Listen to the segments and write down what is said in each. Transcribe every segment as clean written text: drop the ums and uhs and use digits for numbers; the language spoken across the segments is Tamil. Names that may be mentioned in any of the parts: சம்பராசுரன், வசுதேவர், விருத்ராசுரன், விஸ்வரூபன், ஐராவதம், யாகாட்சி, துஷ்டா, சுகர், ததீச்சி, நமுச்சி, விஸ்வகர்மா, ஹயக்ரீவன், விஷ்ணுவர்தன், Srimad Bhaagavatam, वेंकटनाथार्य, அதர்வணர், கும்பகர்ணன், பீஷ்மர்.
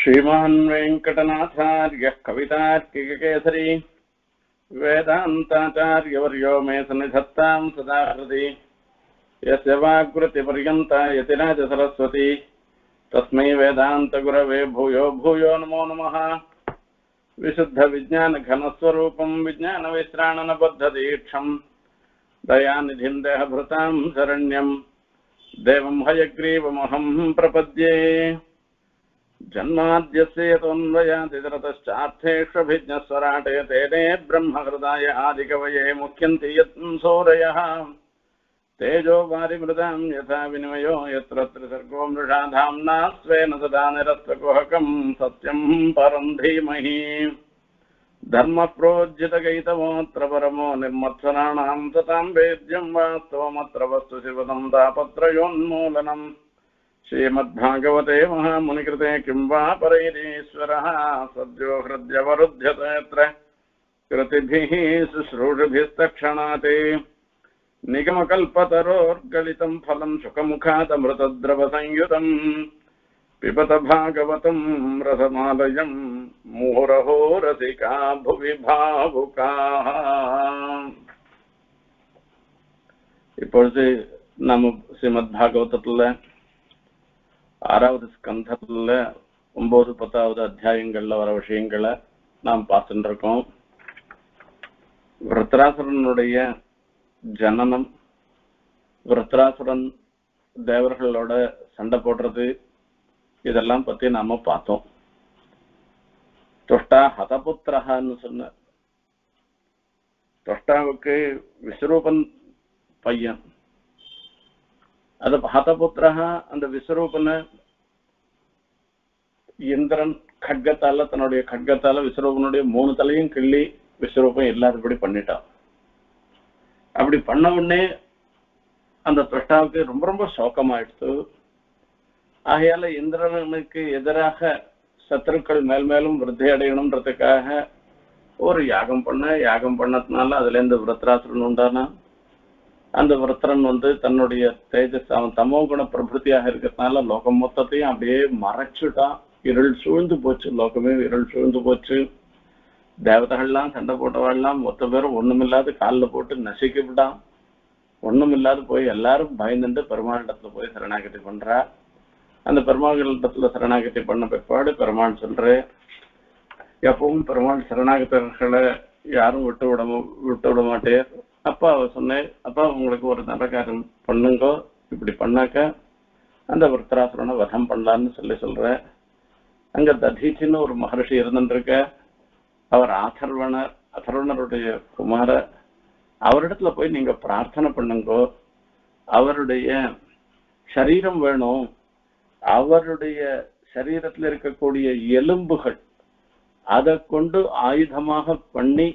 श्रीमान् वेंकटनाथार्य कवितार्किककेसरी वेदान्ताचार्यवर्यो मे सन्निधत्तां सदा हृदि यस्य वाग्वृतिपर्यन्ता यतिराज सरस्वती तस्मै वेदान्तगुरवे भूयो भूयो नमो नमः। विशुद्धविज्ञानघनस्वरूपं विज्ञानविश्राणनबद्धदीक्षं दयानिधिं देहभृतां शरण्यं देवं हयग्रीवमहं प्रपद्ये। जन्माद्यस्य तन्वयातितरतश्चार्थेष्वभिज्ञस्वराटय तेने ब्रह्महृदाय आदिकवये मुख्यन्ति यत्सूरयः तेजो वारिमृतां यथा विनिमयो यत्र त्रिसर्गो मृषा धाम्ना स्वेन सदा निरस्तकुहकं सत्यं परं धीमहि। धर्मप्रोज्झितगैतमोऽत्र परमो निर्मत्सराणां सतां वेद्यं वास्तवमत्र वस्तु शिवदं तापत्रयोन्मूलनम्। श्रीमद्भागवते महामुनिकृते किं वा परैरीश्वरः सद्यो हृद्यवरुध्यते यत्र कृतिभिः शुश्रूषभिस्तक्षणाते निगमकल्पतरोर्गलितं फलं सुखमुखादमृतद्रवसंयुतं पिबत भागवतं रसमालयं मुहुरहो रसिका भुवि भावुकाः। इप्पोडु नाम श्रीमद्भागवतत्तुल्ल 6வது ஸ்கந்தத்துல 9, 10வது அத்தியாயங்கள்ல வர விஷயங்களை நாம் பார்த்துட்டு இருக்கோம். விருத்ராசுரனுடைய ஜனனம், விருத்ராசுரன் தேவர்களோட சண்டை போடுறது, இதெல்லாம் பத்தி நாம பார்த்தோம். துஷ்டா ஹதபுத்திரஹான்னு சொன்ன துஷ்டாவுக்கு விஸ்வரூபன் பையன். அது ஹதபுத்திரஹா, அந்த விஸ்வரூபனை இந்திரன் கட்கத்தால தன்னுடைய கட்கத்தால விஸ்வரூபனுடைய 3 தலையும் கிள்ளி விஸ்வரூபம் எல்லாருப்படி பண்ணிட்டான். அப்படி பண்ண உடனே அந்த துஷ்டாவுக்கு ரொம்ப ரொம்ப சோகமாயிடுச்சு. ஆகையால இந்திரனுக்கு எதிராக சத்துருக்கள் மேல்மேலும் விருத்தி அடையணும்ன்றதுக்காக ஒரு யாகம் பண்ண, யாகம் பண்ணதுனால அதுல இருந்து விருத்ராசுரன் உண்டானா. அந்த விருத்ரன் தன்னுடைய தேஜஸ் அவன் தமோ குண பிரபுத்தியாக இருக்கிறதுனால லோகம் மொத்தத்தையும் அப்படியே மறைச்சுட்டான். இருள் சூழ்ந்து போச்சு, லோகமே இருள் சூழ்ந்து போச்சு. தேவதைகள்லாம் சண்டை போட்டவாள்லாம் மொத்த பேரும் ஒண்ணுமில்லாது காலில் போட்டு நசிக்கிவிட்டான். ஒண்ணுமில்லாது போய் எல்லாரும் பயந்துட்டு பெருமாளிடத்துல போய் சரணாகதி பண்றா. அந்த பெருமாளிடத்துல சரணாகதி பண்ண பிற்பாடு பெருமாள் சொல்றேன், எப்பவும் பெருமாள் சரணாகத்தர்களை யாரும் விட்டு விட மாட்டேன். அப்பா அவ சொன்னேன், அப்பா உங்களுக்கு ஒரு நல்ல காரியம் பண்ணுங்கோ, இப்படி பண்ணாக்க அந்த விருத்ராசுரனை வதம் பண்ணலான்னு சொல்லி சொல்றேன். அங்க ததீச்சின்னு ஒரு மகர்ஷி இருந்துருக்க, அவர் அதர்வணருடைய குமார, அவரிடத்துல போய் நீங்க பிரார்த்தனை பண்ணுங்கோ, அவருடைய சரீரம் வேணும், அவருடைய சரீரத்துல இருக்கக்கூடிய எலும்புகள் அதை கொண்டு ஆயுதமாக பண்ணி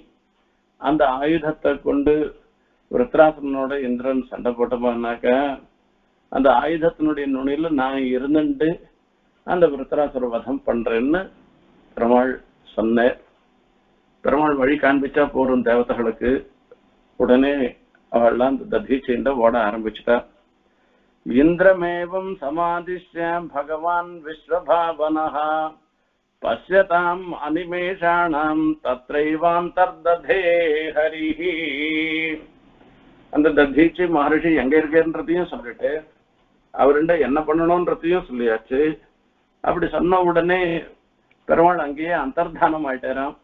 அந்த ஆயுதத்தை கொண்டு விருத்ராசுரனோட இந்திரன் சண்டை போட்டமானாக்க அந்த ஆயுதத்தினுடைய நுனியில நான் இருந்துட்டு அந்த விருத்ராசுர வதம் பண்றேன்னு பெருமாள் சொன்னேன். பெருமாள் வழி காண்பிச்சா போரும் தேவதைகளுக்கு. உடனே அவள்லாம் அந்த ததீச்சைண்ட ஓட ஆரம்பிச்சுட்டா. இந்திரமேவம் சமாதிஷ்ய பகவான் விஸ்வபாவனஹா பஷ்யதாம் அனிமேஷாணாம் தத்ரைவாந்தர்ததே ஹரிஹி. அந்த ததீச்சி மகரிஷி எங்க இருக்கேன்றதையும் சொல்லிட்டு அவருண்ட என்ன பண்ணணும்ன்றதையும் சொல்லியாச்சு. அப்படி சொன்ன உடனே பெருமாள் அங்கேயே அந்தர்தானம் ஆயிட்டாராம்.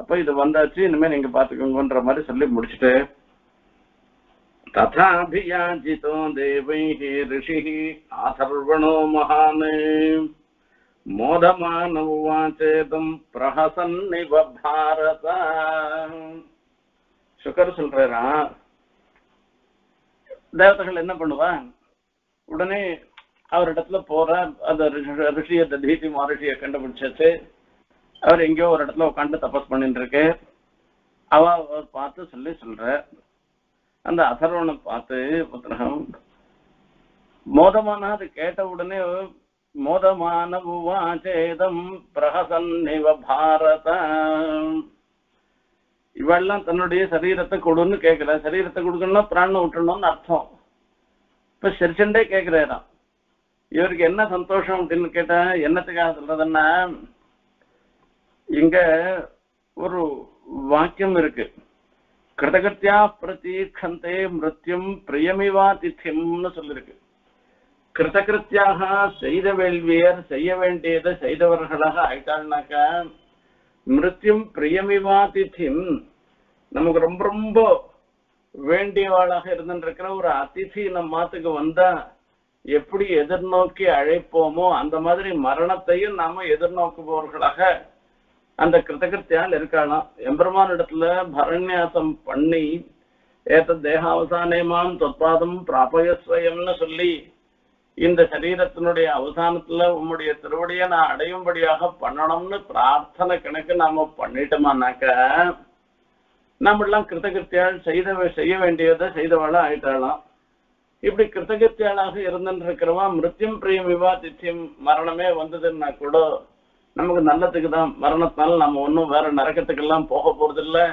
அப்ப இது வந்தாச்சு, இனிமே நீங்க பாத்துக்கோங்கன்ற மாதிரி சொல்லி முடிச்சுட்டு ததாபியாஜிதோ தேவைஹி ரிஷிஹி ஆதர்வணோ மகானே மோதமானவாச்சேதம் பிரஹசன்னிவ பாரத. சுகர் சொல்றா, தேவதைகள் என்ன பண்ணுவா, உடனே அவரிடத்துல போற. அந்த ரிஷிய ததீதி மகரிஷிய கண்டுபிடிச்சாச்சு. அவர் எங்கேயோ ஒரு இடத்துல உட்காந்து தபஸ் பண்ணிட்டு இருக்கு. அவ பார்த்து சொல்லி சொல்ற, அந்த அதர்வனை பார்த்து புத்திரகம் மோதமான அது கேட்ட உடனே மோதமானவாச்சேதம் பிரஹசன்னிவ பாரத. இவெல்லாம் தன்னுடைய சரீரத்தை கொடுன்னு கேட்கிற, சரீரத்தை கொடுக்கணும்னா பிராணனை விட்டுணும்னு அர்த்தம். இப்ப சிரிச்சண்டே கேட்கிறாராம், இவருக்கு என்ன சந்தோஷம் அப்படின்னு கேட்டா என்னத்துக்காக சொல்றதுன்னா, இங்க ஒரு வாக்கியம் இருக்கு, கிருதகர்த்தியா பிரதீட்சந்தே மிருத்யும் பிரியமிவா தித்யம்னு சொல்லிருக்கு. கிருதகிருத்தியாக செய்த வேள்வியர் செய்ய வேண்டியதை செய்தவர்களாக ஆயிட்டாள்னாக்கா மிருத்யும் பிரியமிவா தித்யம், நமக்கு ரொம்ப ரொம்ப வேண்டியவாளாக இருந்துருக்கிற ஒரு அதிதி நம் மாத்துக்கு வந்தா எப்படி எதிர்நோக்கி அழைப்போமோ அந்த மாதிரி மரணத்தையும் நாம எதிர்நோக்குபவர்களாக அந்த கிருதகிருத்தியால் இருக்கலாம். எம்பெருமானிடத்துல பரண்யாசம் பண்ணி ஏத்த தேகாவசானேமாம் தொற்பாதம் பிராபயஸ்வயம்னு சொல்லி இந்த சரீரத்தினுடைய அவசானத்துல உம்முடைய திருவடியை நான் அடையும்படியாக பண்ணணும்னு பிரார்த்தனை கணக்கு நாம பண்ணிட்டோமானாக்க நம்ம எல்லாம் கிருதகிருத்தியால் செய்ய வேண்டியதை செய்தவாளா ஆயிட்டாலாம். இப்படி கிருதகிருத்தியாளாக இருந்துருக்கிறவா மிருத்யும் பிரியம் விவாதித்தியம், மரணமே வந்ததுன்னா கூட நமக்கு நல்லதுக்கு தான். மரணத்தினால நம்ம ஒன்றும் வேற நரக்கத்துக்கெல்லாம் போக போறது இல்லை,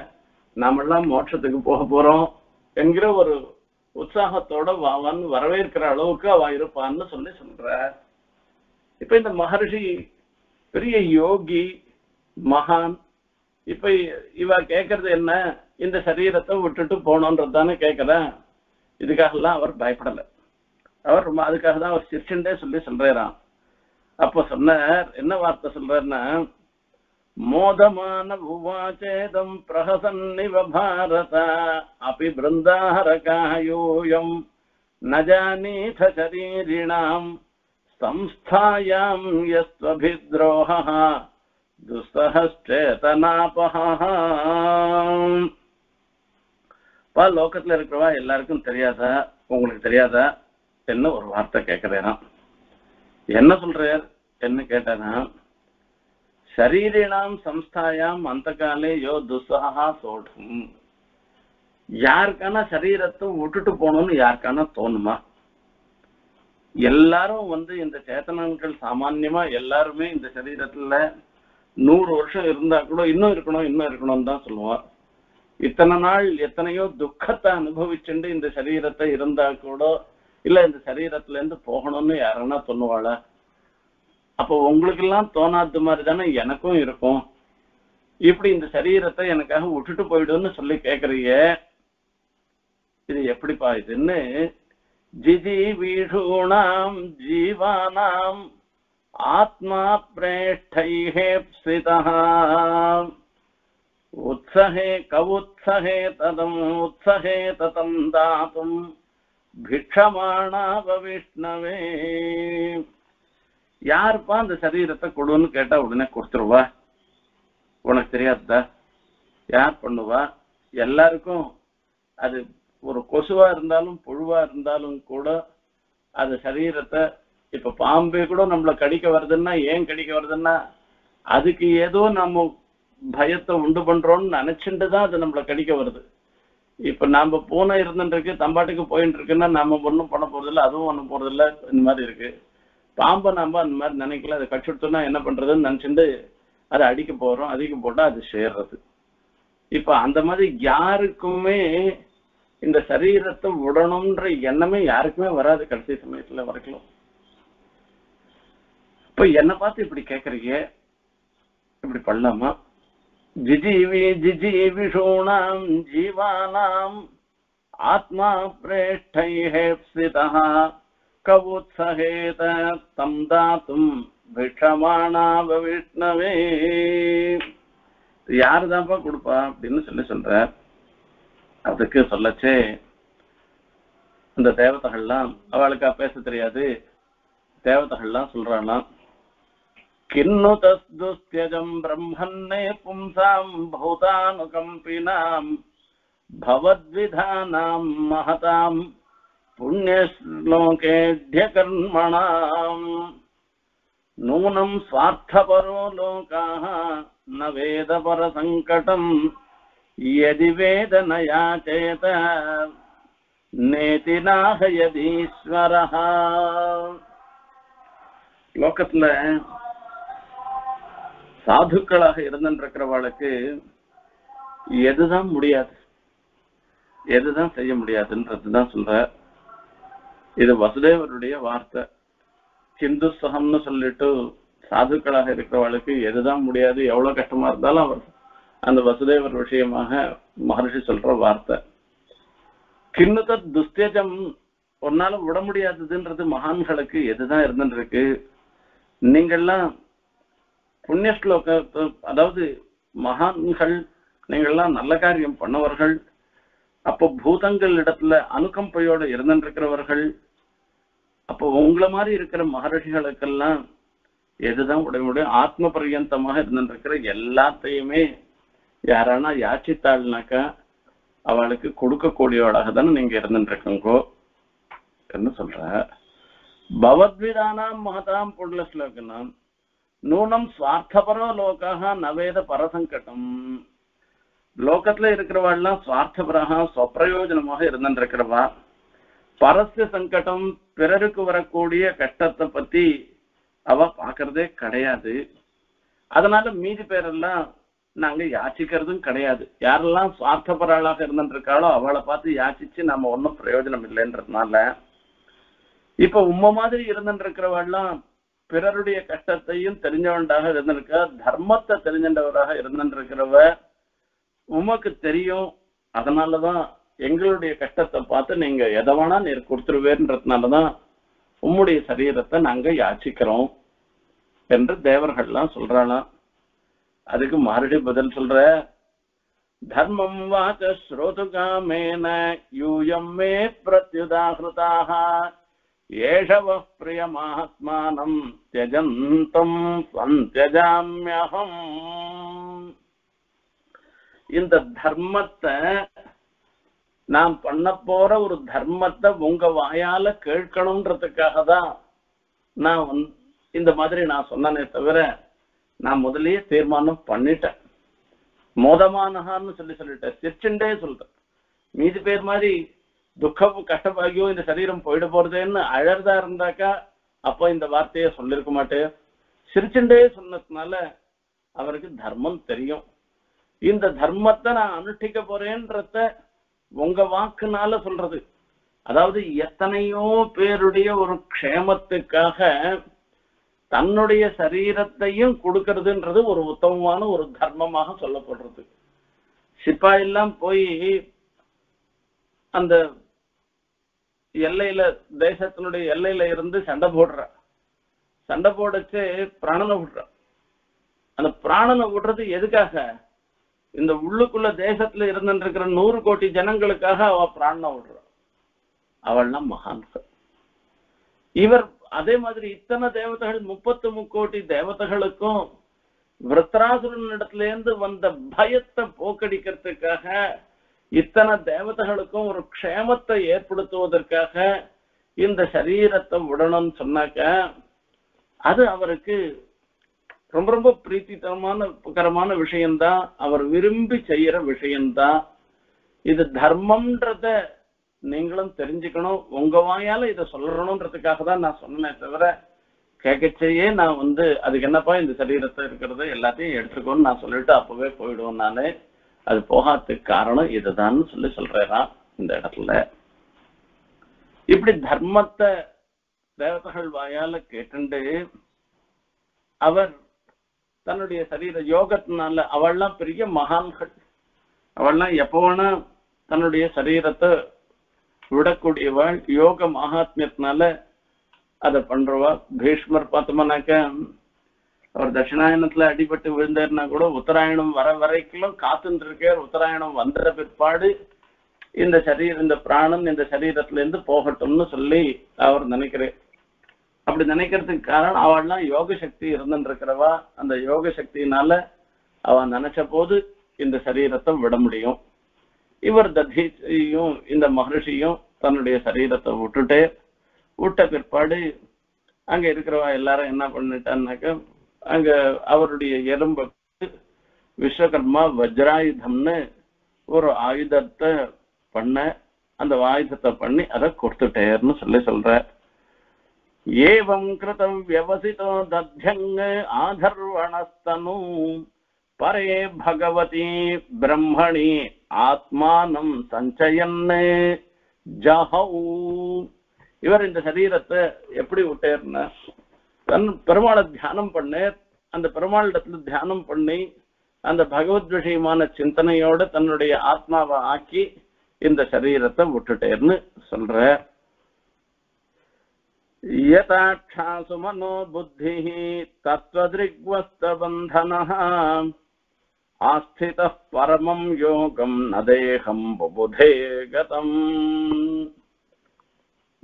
நாமெல்லாம் மோட்சத்துக்கு போக போறோம் என்கிற ஒரு உற்சாகத்தோட வாவன் வரவேற்கிற அளவுக்கு அவ இருப்பான்னு சொல்லி சொல்ற. இப்ப இந்த மகர்ஷி பெரிய யோகி மகான். இப்ப இவ கேட்கறது என்ன, இந்த சரீரத்தை விட்டுட்டு போனோன்றதுதானே கேட்கற. இதுக்காகலாம் அவர் பயப்படல, அவர் ரொம்ப அதுக்காக தான் அவர் சிஷ்யன்டே சொல்லி சொல்றான். அப்ப சொன்னார், என்ன வார்த்தை சொல்றாருன்னா, மோதமான உவாச்சேதம் பிரஹசன்னிவ பாரத அபி பிருந்தாஹரகாயூயம் நஜானீத சரீரிணாம் சம்ஸ்தாயாம் யஸ்வபித்ரோஹ துஸ்தஹஸ்சேதனாபஹ. பா, லோகத்துல இருக்கிறவா எல்லாருக்கும் தெரியாதா, உங்களுக்கு தெரியாதா என்ன ஒரு வார்த்தை கேட்கிறேனா, என்ன சொல்றார் என்ன கேட்டானா, சரீரினாம் சம்ஸ்தாயாம் அந்த காலே யோ துசகா சோடும். யாருக்கான சரீரத்தை விட்டுட்டு போகணும்னு யாருக்கான தோணுமா? எல்லாரும் இந்த சேத்தனங்கள் சாமான்யமா எல்லாருமே இந்த சரீரத்துல 100 வருஷம் இருந்தா கூட இன்னும் இருக்கணும் இன்னும் இருக்கணும்னு தான் சொல்லுவார். இத்தனை நாள் எத்தனையோ துக்கத்தை அனுபவிச்சுட்டு இந்த சரீரத்தை இருந்தா கூட இல்ல இந்த சரீரத்துல இருந்து போகணும்னு யாருன்னா சொல்லுவாள. அப்போ உங்களுக்கு எல்லாம் தோணாத மாதிரி தானே எனக்கும் இருக்கும். இப்படி இந்த சரீரத்தை எனக்காக விட்டுட்டு போயிடுன்னு சொல்லி கேக்குறீங்க, இது எப்படிப்பா இதுன்னு ஜிதி வீடுணாம் ஜீவானாம் ஆத்மா பிரேஷ்டைஹேப்சிதா உத்சஹே கவுத்சஹே ததம் உத்சஹே ததம் தாதும் பிக்ஷமாணாபவிஷ்ணவே. யாருப்பா அந்த சரீரத்தை கொடுன்னு கேட்டா உடனே கொடுத்துருவா? உனக்கு தெரியாதா? யார் பண்ணுவா? எல்லாருக்கும் அது ஒரு கொசுவா இருந்தாலும் புழுவா இருந்தாலும் கூட அது சரீரத்தை, இப்ப பாம்பே கூட நம்மளை கடிக்க வருதுன்னா ஏன் கடிக்க வருதுன்னா அதுக்கு ஏதோ நம்ம பயத்தை உண்டு பண்றோம்னு நினைச்சுட்டு தான் அது நம்மளை கடிக்க வருது. இப்ப நாம பூனை இருந்துருக்கு தம்பாட்டுக்கு போயிட்டு இருக்குன்னா நாம ஒன்றும் பண்ண போறது இல்லை, அதுவும் ஒன்றும் போறது இல்லை. இந்த மாதிரி இருக்கு. பாம்பை நாம அந்த மாதிரி நினைக்கல, அதை கட்சிடுத்தோம்னா என்ன பண்றதுன்னு நினைச்சுட்டு அதை அடிக்க போறோம், அடிக்க போட்டா அது சேர்றது. இப்ப அந்த மாதிரி யாருக்குமே இந்த சரீரத்தை விடணும்ன்ற எண்ணமே யாருக்குமே வராது கடைசி சமயத்துல வரைக்கும். இப்ப என்னை பார்த்து இப்படி கேக்குறீங்க, இப்படி பண்ணலாமா? ஜிஜீவிஷூணாம் ஜீவானாம் ஆத்மா பிரேஷ்டைஹேப்சிதா கவுத்சஹேத தம் தாத்தும் பிக்ஷமாணாபவிஷ்ணவே. யாருதான்ப்பா கொடுப்பா அப்படின்னு சொல்லி சொல்ற. அதுக்கு சொல்லச்சே இந்த தேவதைகள்லாம், அவளுக்கா பேச தெரியாது, தேவதைகள்லாம் சொல்றானா, கின்னு தஸ்துஸ்த்யஜம் பிரம்மன்னே பும்சாம் பௌதானுகம்பினாம் பவத்விதானாம் மகதாம் புண்ணியலோகேத்ய கர்மணாம் நூனம் ஸ்வார்த்தபரோ லோகாஹ ந வேதபர சங்கடம் யதி வேதனயா சேத நேதி நாஹ யதீஸ்வரஹ. லோகத்துல சாதுக்களாக இருந்துருக்கிறவாளுக்கு எதுதான் முடியாது எதுதான் செய்ய முடியாதுன்றதுதான் சொல்ற. இது வசுதேவருடைய வார்த்தை. சிந்து சகம்னு சொல்லிட்டு சாதுக்களாக இருக்கிறவளுக்கு எதுதான் முடியாது, எவ்வளவு கஷ்டமா இருந்தாலும் அவர் அந்த வசுதேவர் விஷயமாக மகர்ஷி சொல்ற வார்த்தை. கிண்ணத்தர் துஸ்தேஜம் ஒன்னால விட முடியாததுன்றது மகான்களுக்கு எதுதான் இருந்துருக்கு. நீங்கள்லாம் புண்ணியஸ்லோக, அதாவது மகான்கள் நீங்கள்லாம் நல்ல காரியம் பண்ணவர்கள், அப்போ பூதங்கள் இடத்துல அனுகம்பையோடு இருந்துருக்கிறவர்கள், அப்போ உங்களை மாதிரி இருக்கிற மகரிஷிகளுக்கெல்லாம் எதுதான் உடைய ஆத்ம பரியந்தமாக இருந்துருக்கிற எல்லாத்தையுமே யாரானா யாச்சித்தாள்னாக்கா அவளுக்கு கொடுக்கக்கூடியவளாக தானே நீங்க இருந்துருக்குங்கோ என்று சொல்ற. பவத்விதானாம் மகதாம் புள்ள ஸ்லோகனாம் நூனம் சுவார்த்தபரோ லோகாக நவேத பரசங்கடம். லோகத்துல இருக்கிறவாள்லாம் சுவார்த்தபராக சுவப்பிரயோஜனமாக இருந்துருக்கிறவா, பரஸ்ய சங்கடம் பிறருக்கு வரக்கூடிய கஷ்டத்தை பத்தி அவ பாக்குறதே கிடையாது. அதனால மீதி பேரெல்லாம் நாங்க யாச்சிக்கிறதும் கிடையாது. யாரெல்லாம் சுவார்த்தபராளாக இருந்துருக்காளோ அவளை பார்த்து யாச்சிச்சு நம்ம ஒன்றும் பிரயோஜனம் இல்லைன்றதுனால இப்ப உம்ம மாதிரி இருந்துருக்கிறவாள்லாம் பிறருடைய கஷ்டத்தையும் தெரிஞ்சவண்டாக இருந்திருக்க, தர்மத்தை தெரிஞ்சவராக இருந்துருக்கிறவ உமக்கு தெரியும், அதனாலதான் எங்களுடைய கஷ்டத்தை பார்த்து நீங்க எதவானா நீர் கொடுத்துருவேன்றதுனாலதான் உம்முடைய சரீரத்தை நாங்க யாச்சிக்கிறோம் என்று தேவர்கள்லாம் சொல்றாளாம். அதுக்கு மறுபடி பதில் சொல்ற, தர்மம் வாச்ச ஸ்ரோதுகாமேன யூயம் மே பிரத்யுதாகிருதாக ஏஷவ பிரிய மகாத்மானம் தியஜந்தம் சந்தியஜாம்யஹம். இந்த தர்மத்தை நாம் பண்ண போற ஒரு தர்மத்தை உங்க வாயால கேட்கணும்ன்றதுக்காக தான் நான் இந்த மாதிரி நான் சொன்னேனே தவிர நான் முதலே தீர்மானம் பண்ணிட்டேன். மோதமானகான்னு சொல்லிட்டேன், சிரிச்சுண்டே சொல்றேன். மீதி பேர் மாதிரி துக்கம் கஷ்டப்பாகியோ இந்த சரீரம் போயிட போறதுன்னு அழறதா இருந்தாக்கா அப்போ இந்த வார்த்தையை சொல்லிருக்க மாட்டேன். சிரிச்சுண்டே சொன்னதுனால அவருக்கு தர்மம் தெரியும். இந்த தர்மத்தை நான் அனுஷ்டிக்க போறேன்றத உங்க வாக்குனால சொல்றது, அதாவது எத்தனையோ பேருடைய ஒரு க்ஷேமத்துக்காக தன்னுடைய சரீரத்தையும் கொடுக்கறதுன்றது ஒரு உத்தமமான ஒரு தர்மமாக சொல்லப்படுறது. சிப்பாயெல்லாம் போய் அந்த எல்லையில, தேசத்தினுடைய எல்லையில இருந்து சண்டை போடுற, சண்டை போடச்சு பிராணனை விடுற. அந்த பிராணனை விடுறது எதுக்காக? இந்த உள்ளுக்குள்ள தேசத்துல இருந்துருக்கிற 100 கோடி ஜனங்களுக்காக அவ பிராணனை விடுற. அவள்லாம் மகான்கள். இவர் அதே மாதிரி இத்தனை தேவதைகள், 33 கோடி தேவதைகளுக்கும் விருத்ராசுரன் இடத்துல இருந்து வந்த பயத்தை போக்கடிக்கிறதுக்காக, இத்தனை தேவதைகளுக்கும் ஒரு க்ஷேமத்தை ஏற்படுத்துவதற்காக இந்த சரீரத்தை விடணும்னு சொன்னாக்க அது அவருக்கு ரொம்ப ரொம்ப பிரீத்திகரமான விஷயம்தான், அவர் விரும்பி செய்யற விஷயம்தான். இது தர்மம்ன்றத நீங்களும் தெரிஞ்சுக்கணும், உங்க வாயால இதை சொல்லணும்ன்றதுக்காக தான் நான் சொன்னேன் தவிர கேட்கச்சேயே நான் அதுக்கு என்னப்பா இந்த சரீரத்தை இருக்கிறத எல்லாத்தையும் எடுத்துக்கோன்னு நான் சொல்லிட்டு அப்பவே போயிடுவோம். நானே அது போகாததுக்கு காரணம் இதுதான் சொல்லி சொல்றான் இந்த இடத்துல. இப்படி தர்மத்தை தேவதைகள் வாயால கேட்டுண்டு அவர் தன்னுடைய சரீர யோகத்தினால, அவள்லாம் பெரிய மகான்கள், அவள்லாம் எப்போனா தன்னுடைய சரீரத்தை விடக்கூடியவாள், யோக மகாத்மியத்தினால அதை பண்றவா. பீஷ்மர் பார்த்தோம்னாக்க அவர் தட்சிணாயணத்துல அடிபட்டு விழுந்தாருன்னா கூட உத்தராயணம் வர வரைக்கும் காத்துட்டு இருக்கார். உத்தராயணம் வந்துற பிற்பாடு இந்த சரீரம், இந்த பிராணம் இந்த சரீரத்துல இருந்து போகட்டும்னு சொல்லி அவர் நினைக்கிறேன். அப்படி நினைக்கிறதுக்கு காரணம் அவள்லாம் யோக சக்தி இருந்துருக்கிறவா, அந்த யோக சக்தியினால அவ நினைச்ச போது இந்த சரீரத்தை விட முடியும். இவர் ததீச்சியும் இந்த மகர்ஷியும் தன்னுடைய சரீரத்தை விட்ட பிற்பாடு அங்க இருக்கிறவா எல்லாரும் என்ன பண்ணிட்டான்னாக்க, அங்க அவருடைய எறும்பு விஸ்வகர்மா வஜ்ராயுதம்னு ஒரு ஆயுதத்தை பண்ண, அந்த ஆயுதத்தை பண்ணி அதை கொடுத்துட்டேர்னு சொல்லி சொல்ற. ஏவம் கிருதம் வியவசிதோ தத்யங் ஆதர்வணஸ்தனு பரே பகவதி பிரம்மணி ஆத்மானம் சஞ்சயன்னு ஜஹௌ. இவர் இந்த சரீரத்தை எப்படி விட்டேர்னா परमाणु ध्यान पड़े अंद ध्यान पड़ी अंद भगवद विषय चिंतनोड तन्नुडे आत्मा आकी शरीरते विट्टुट्टेन यताक्षासु मनो बुद्धिः तत्त्वदृग्वस्तबन्धनः आस्थितः परमं योगं न देहं बुबुधे गतम्